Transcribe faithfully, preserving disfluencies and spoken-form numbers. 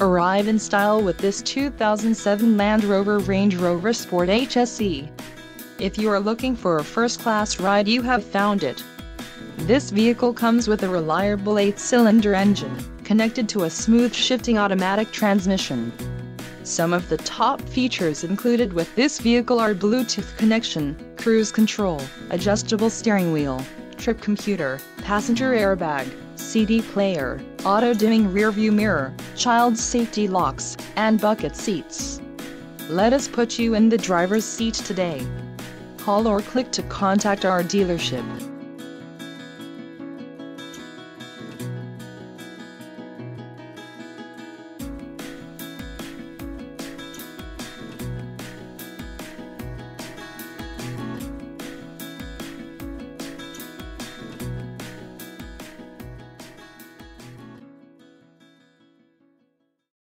Arrive in style with this two thousand seven Land Rover Range Rover Sport H S E. If you are looking for a first-class ride, you have found it. This vehicle comes with a reliable eight-cylinder engine, connected to a smooth shifting automatic transmission. Some of the top features included with this vehicle are Bluetooth connection, cruise control, adjustable steering wheel, trip computer, passenger airbag, C D player, auto-dimming rearview mirror, child safety locks, and bucket seats. Let us put you in the driver's seat today. Call or click to contact our dealership.